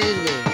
हाफिज।